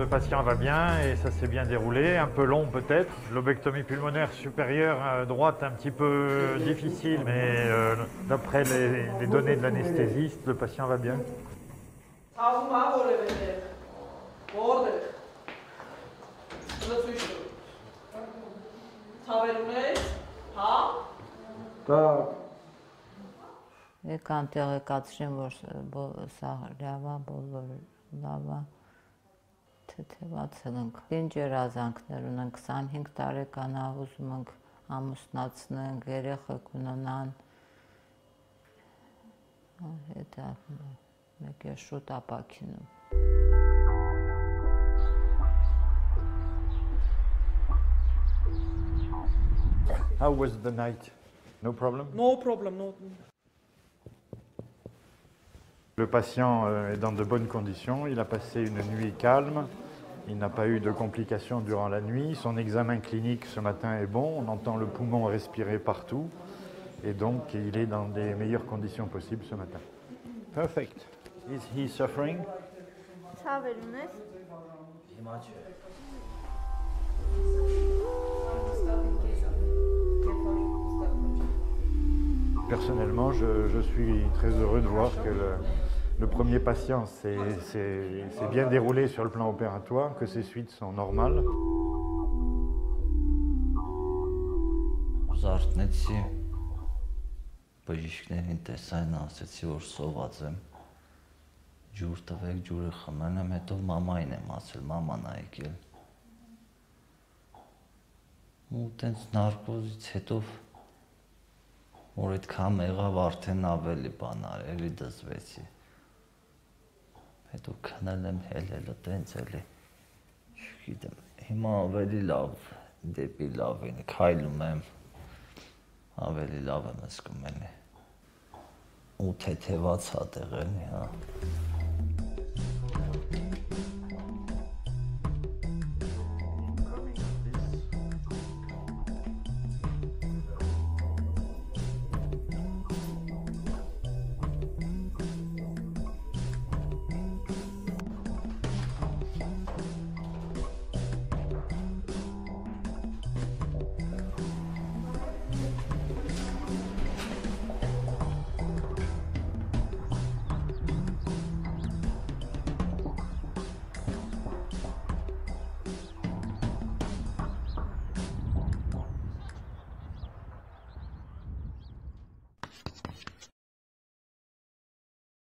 le patient va bien et ça s'est bien déroulé, un peu long peut-être. Lobectomie pulmonaire supérieure droite un petit peu difficile, mais d'après les données de l'anesthésiste, le patient va bien. Կանտեղը կացրին, որ լավա, լավա, թեթևացել ենք, ինչ երազանքներ ունենք, 25 տարեկան ուզում ենք ամուսնացնենք, երեխեք ունենան, հետո մեկ է շուտ ապաքինում։ How was the night? No problem? No problem, no. Le patient est dans de bonnes conditions, il a passé une nuit calme, il n'a pas eu de complications durant la nuit, son examen clinique ce matin est bon, on entend le poumon respirer partout, et donc il est dans des meilleures conditions possibles ce matin. Perfect. Is he suffering? Personnellement, je suis très heureux de voir que le premier patient s'est bien déroulé sur le plan opératoire, que ses suites sont normales. Որ այդքան եղավ արդեն ավելի բան արել, դզվեցի։ Հետո քնել եմ, հելել տենց էլի։ Չգիտեմ, հիմա ավելի լավ, դեպի լավ են, քայլում եմ, ավելի լավ եմ զգում էլի։ Ու թեթևացած եղել, հա։